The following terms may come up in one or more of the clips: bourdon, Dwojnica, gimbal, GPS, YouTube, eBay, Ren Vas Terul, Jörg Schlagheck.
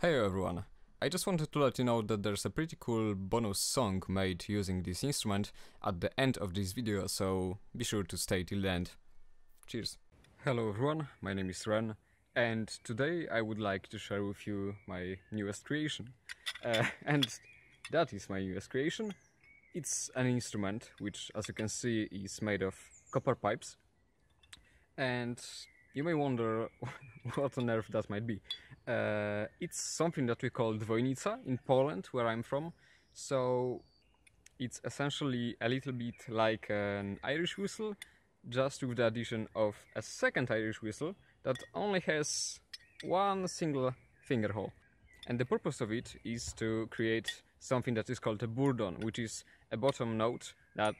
Hey everyone, I just wanted to let you know that there's a pretty cool bonus song made using this instrument at the end of this video, so be sure to stay till the end. Cheers! Hello everyone, my name is Ren, and today I would like to share with you my newest creation. And that is my newest creation. It's an instrument which, as you can see, is made of copper pipes. And you may wonder what on earth that might be. It's something that we call Dwojnica in Poland, where I'm from. So it's essentially a little bit like an Irish whistle, just with the addition of a second Irish whistle that only has one single finger hole. And the purpose of it is to create something that is called a bourdon, which is a bottom note that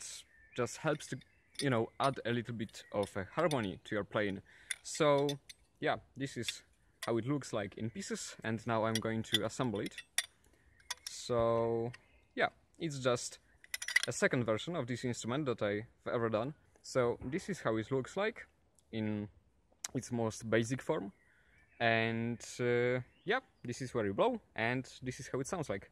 just helps to, you know, add a little bit of harmony to your playing. So yeah, this is how it looks like in pieces, and now I'm going to assemble it. So yeah, it's just a second version of this instrument that I've ever done. So this is how it looks like in its most basic form, and yeah, this is where you blow, and this is how it sounds like.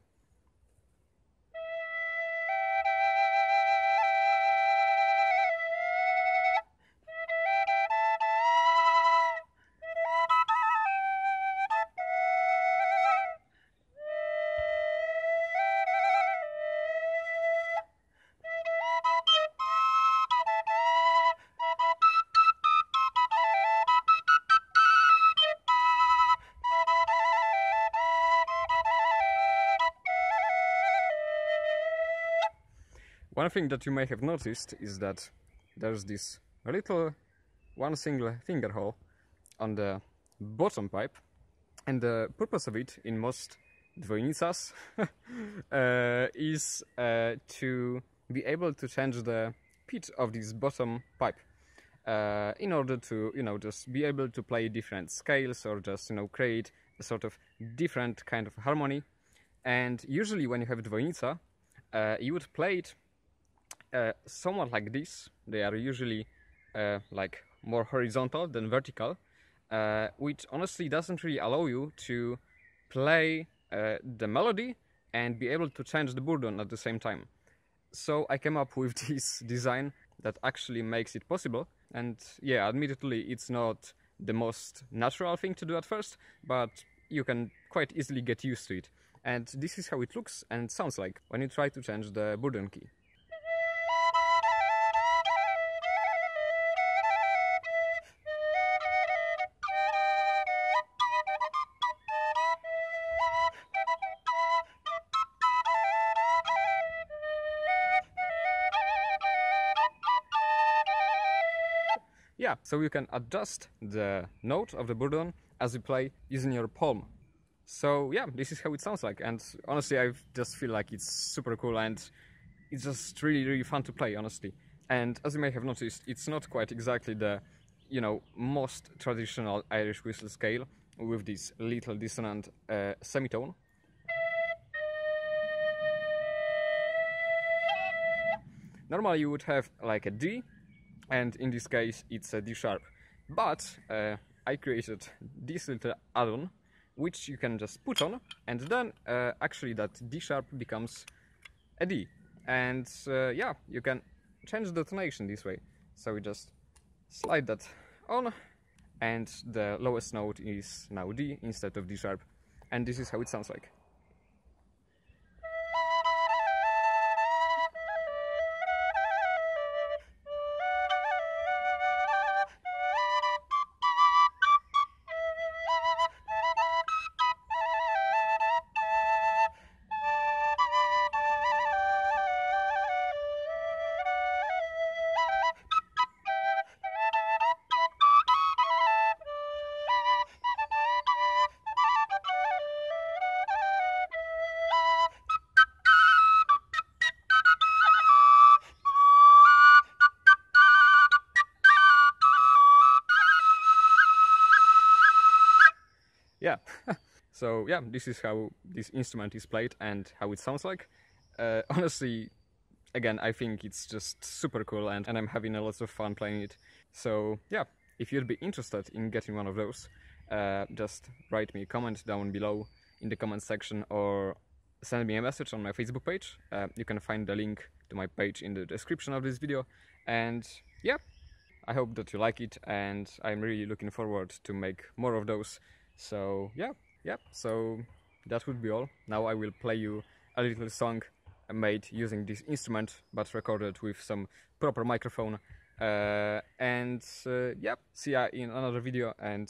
One thing that you may have noticed is that there's this little one single finger hole on the bottom pipe, and the purpose of it in most Dwojnicas is to be able to change the pitch of this bottom pipe in order to, you know, just be able to play different scales or just, you know, create a sort of different kind of harmony. And usually when you have Dwojnica, you would play it somewhat like this. They are usually like more horizontal than vertical, which honestly doesn't really allow you to play the melody and be able to change the bourdon at the same time. So I came up with this design that actually makes it possible, and yeah, admittedly it's not the most natural thing to do at first, but you can quite easily get used to it. And this is how it looks and sounds like when you try to change the bourdon key. Yeah, so you can adjust the note of the bourdon as you play using your palm. So yeah, this is how it sounds like, and honestly I just feel like it's super cool and it's just really fun to play, honestly. And as you may have noticed, it's not quite exactly the, you know, most traditional Irish whistle scale with this little dissonant semitone. Normally you would have like a D, and in this case it's a D sharp, but I created this little add-on which you can just put on, and then actually that D sharp becomes a D, and yeah, you can change the tonation this way. So we just slide that on, and the lowest note is now D instead of D sharp, and this is how it sounds like. Yeah, so yeah, this is how this instrument is played and how it sounds like. Honestly, again, I think it's just super cool, and I'm having a lot of fun playing it. So yeah, if you'd be interested in getting one of those, just write me a comment down below in the comment section or send me a message on my Facebook page. You can find the link to my page in the description of this video. And yeah, I hope that you like it, and I'm really looking forward to make more of those. So yeah, so that would be all. Now I will play you a little song made using this instrument, but recorded with some proper microphone. And yeah, see ya in another video, and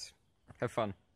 have fun.